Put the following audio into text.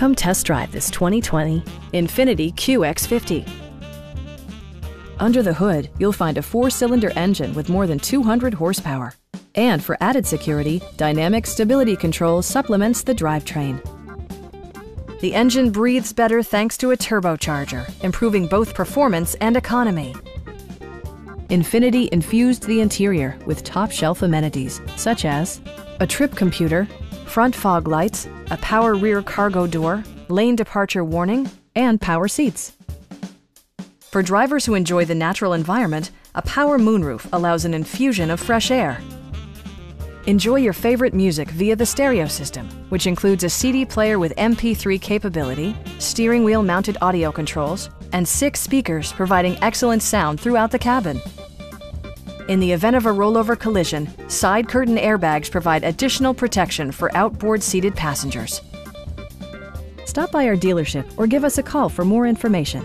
Come test drive this 2020 Infiniti QX50. Under the hood, you'll find a 4-cylinder engine with more than 200 horsepower. And for added security, dynamic stability control supplements the drivetrain. The engine breathes better thanks to a turbocharger, improving both performance and economy. Infiniti infused the interior with top-shelf amenities, such as a trip computer, front fog lights, a power rear cargo door, lane departure warning, and power seats. For drivers who enjoy the natural environment, a power moonroof allows an infusion of fresh air. Enjoy your favorite music via the stereo system, which includes a CD player with MP3 capability, steering wheel mounted audio controls, and 6 speakers providing excellent sound throughout the cabin. In the event of a rollover collision, side curtain airbags provide additional protection for outboard seated passengers. Stop by our dealership or give us a call for more information.